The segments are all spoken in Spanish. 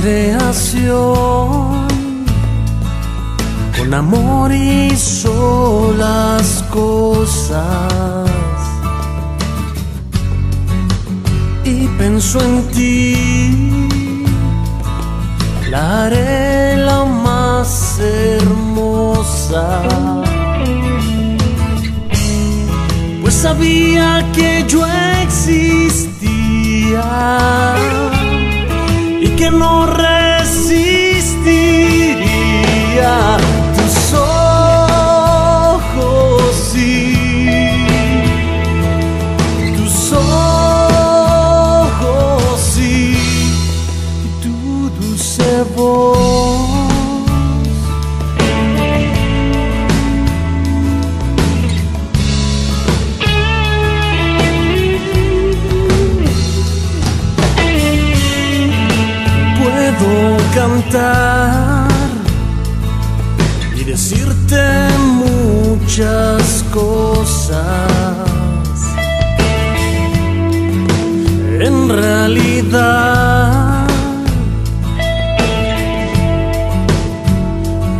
creación, con amor hizo las cosas y pensó en ti, la arela más hermosa, pues sabía que yo existía y que no resistiría. Tus ojos, sí, tus ojos, sí, y tu dulce voz. Puedo cantar y decirte muchas cosas. En realidad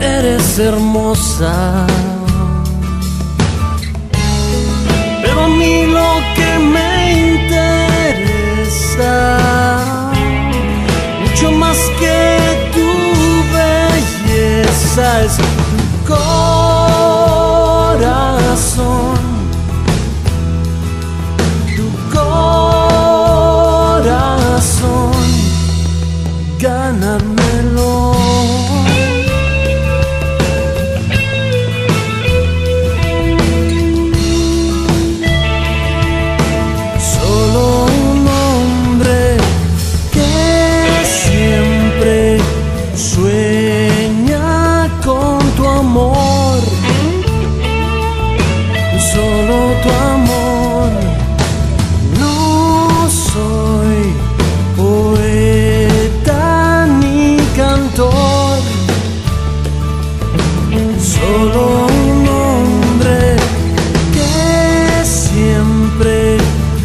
eres hermosa, pero a mí lo que me interesa mucho más que tu belleza es tu corazón, tu corazón, gánamelo. Solo un hombre que siempre sueña con tu amor, solo tu amor. No soy poeta ni cantor, solo un hombre que siempre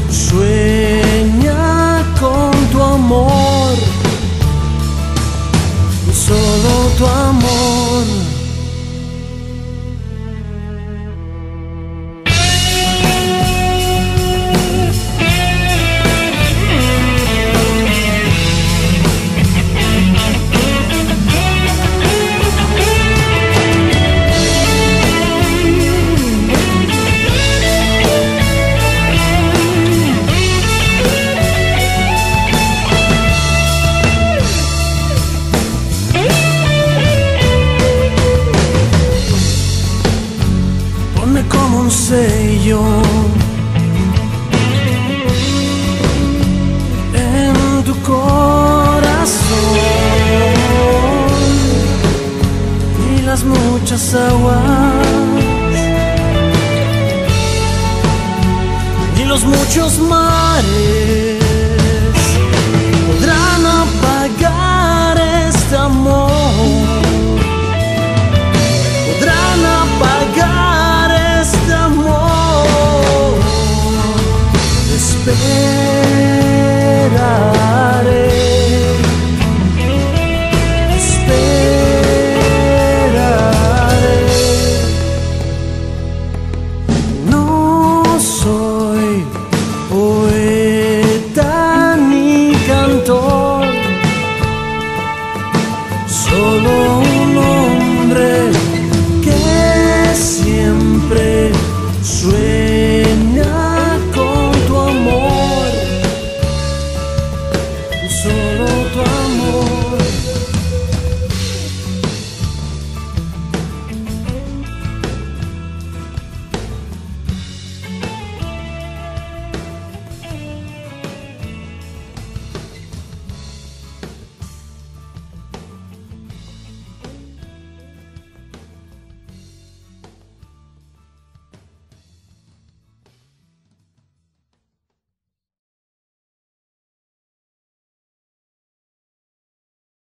sueña con tu amor, solo tu amor. Sello en tu corazón y las muchas aguas y los muchos mares.